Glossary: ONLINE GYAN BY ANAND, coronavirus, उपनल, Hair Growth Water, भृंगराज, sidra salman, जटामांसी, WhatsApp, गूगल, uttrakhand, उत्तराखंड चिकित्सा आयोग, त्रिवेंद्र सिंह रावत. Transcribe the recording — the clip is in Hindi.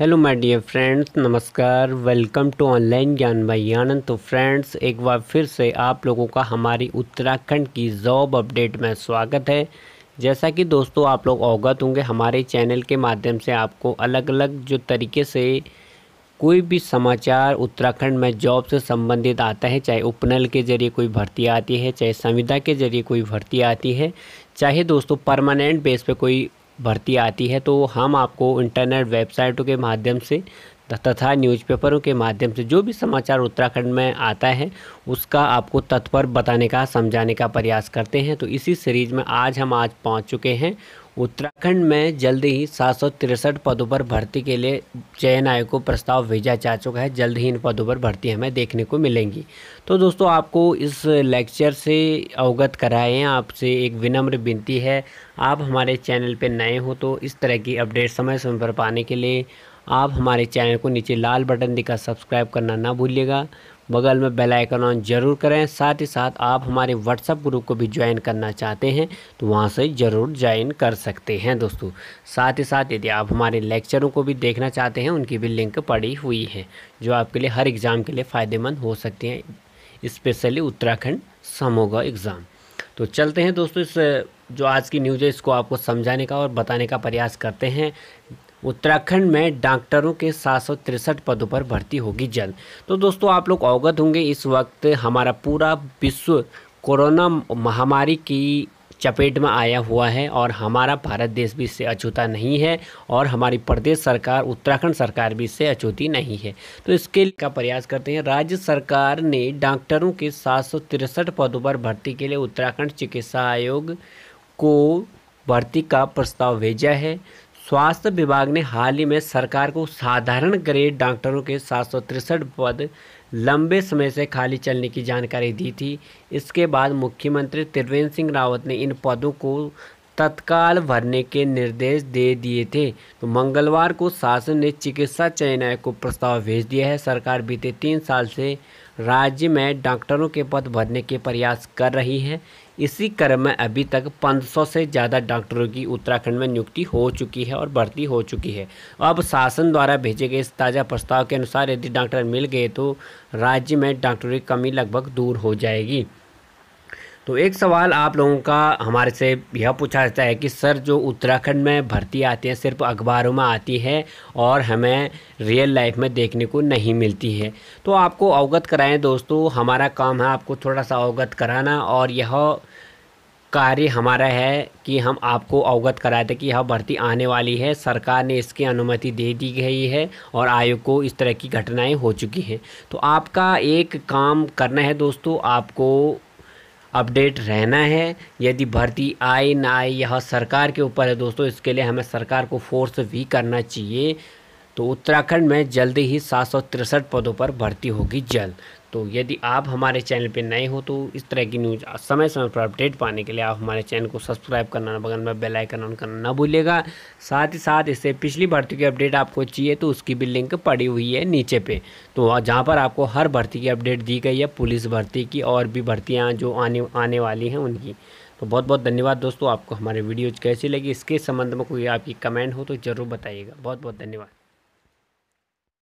हेलो माय डियर फ्रेंड्स, नमस्कार। Welcome to online Gyan by Anand. तो फ्रेंड्स, एक बार फिर से आप लोगों का हमारी उत्तराखंड की जॉब अपडेट में स्वागत है। जैसा कि दोस्तों आप लोग अवगत होंगे, हमारे चैनल के माध्यम से आपको अलग अलग जो तरीके से कोई भी समाचार उत्तराखंड में जॉब से संबंधित आता है, चाहे उपनल के ज़रिए कोई भर्ती आती है, चाहे संविदा के ज़रिए कोई भर्ती आती है, चाहे दोस्तों परमानेंट बेस पर कोई भर्ती आती है, तो हम आपको इंटरनेट वेबसाइटों के माध्यम से तथा न्यूज़पेपरों के माध्यम से जो भी समाचार उत्तराखंड में आता है उसका आपको तत्पर बताने का, समझाने का प्रयास करते हैं। तो इसी सीरीज़ में आज हम पहुंच चुके हैं। उत्तराखंड में जल्द ही 763 पदों पर भर्ती के लिए चयन आयोग को प्रस्ताव भेजा जा चुका है। जल्द ही इन पदों पर भर्ती हमें देखने को मिलेंगी। तो दोस्तों, आपको इस लेक्चर से अवगत कराए हैं। आपसे एक विनम्र विनती है, आप हमारे चैनल पर नए हो तो इस तरह की अपडेट समय समय पर पाने के लिए आप हमारे चैनल को नीचे लाल बटन दिखा सब्सक्राइब करना ना भूलिएगा। बगल में बेल आइकन ऑन जरूर करें। साथ ही साथ आप हमारे व्हाट्सएप ग्रुप को भी ज्वाइन करना चाहते हैं तो वहां से ज़रूर ज्वाइन कर सकते हैं दोस्तों। साथ ही साथ यदि आप हमारे लेक्चरों को भी देखना चाहते हैं, उनकी भी लिंक पड़ी हुई है जो आपके लिए हर एग्ज़ाम के लिए फ़ायदेमंद हो सकती हैं, स्पेशली उत्तराखंड समोगा एग्ज़ाम। तो चलते हैं दोस्तों, इस जो आज की न्यूज़ है इसको आपको समझाने का और बताने का प्रयास करते हैं। उत्तराखंड में डॉक्टरों के 763 पदों पर भर्ती होगी जल्द। तो दोस्तों आप लोग अवगत होंगे, इस वक्त हमारा पूरा विश्व कोरोना महामारी की चपेट में आया हुआ है और हमारा भारत देश भी इससे अछूता नहीं है और हमारी प्रदेश सरकार, उत्तराखंड सरकार भी इससे अछूती नहीं है। तो इसके लिए का प्रयास करते हैं। राज्य सरकार ने डॉक्टरों के 763 पदों पर भर्ती के लिए उत्तराखंड चिकित्सा आयोग को भर्ती का प्रस्ताव भेजा है। स्वास्थ्य विभाग ने हाल ही में सरकार को साधारण ग्रेड डॉक्टरों के 763 पद लंबे समय से खाली चलने की जानकारी दी थी। इसके बाद मुख्यमंत्री त्रिवेंद्र सिंह रावत ने इन पदों को तत्काल भरने के निर्देश दे दिए थे। तो मंगलवार को शासन ने चिकित्सा चयन आयोग को प्रस्ताव भेज दिया है। सरकार बीते 3 साल से राज्य में डॉक्टरों के पद भरने के प्रयास कर रही है। इसी क्रम में अभी तक 500 से ज़्यादा डॉक्टरों की उत्तराखंड में नियुक्ति हो चुकी है और भर्ती हो चुकी है। अब शासन द्वारा भेजे गए इस ताज़ा प्रस्ताव के अनुसार यदि डॉक्टर मिल गए तो राज्य में डॉक्टरों की कमी लगभग दूर हो जाएगी। तो एक सवाल आप लोगों का हमारे से यह पूछा जाता है कि सर, जो उत्तराखंड में भर्ती आती है सिर्फ अखबारों में आती है और हमें रियल लाइफ में देखने को नहीं मिलती है। तो आपको अवगत कराएं दोस्तों, हमारा काम है आपको थोड़ा सा अवगत कराना और यह कार्य हमारा है कि हम आपको अवगत कराते कि यह भर्ती आने वाली है। सरकार ने इसकी अनुमति दे दी गई है और आयोग को इस तरह की घटनाएँ हो चुकी हैं। तो आपका एक काम करना है दोस्तों, आपको अपडेट रहना है। यदि भर्ती आए ना आए यह सरकार के ऊपर है दोस्तों, इसके लिए हमें सरकार को फोर्स भी करना चाहिए। तो उत्तराखंड में जल्द ही 763 पदों पर भर्ती होगी जल्द। तो यदि आप हमारे चैनल पर नए हो तो इस तरह की न्यूज़ समय समय पर अपडेट पाने के लिए आप हमारे चैनल को सब्सक्राइब करना, बगल में बेल आइकन ऑन करना ना भूलिएगा। साथ ही साथ इससे पिछली भर्ती की अपडेट आपको चाहिए तो उसकी भी लिंक पड़ी हुई है नीचे पे, तो जहां पर आपको हर भर्ती की अपडेट दी गई है, पुलिस भर्ती की और भी भर्तियाँ जो आने वाली हैं उनकी। तो बहुत बहुत धन्यवाद दोस्तों, आपको हमारी वीडियोज़ कैसी लगी, इसके संबंध में कोई आपकी कमेंट हो तो ज़रूर बताइएगा। बहुत बहुत धन्यवाद।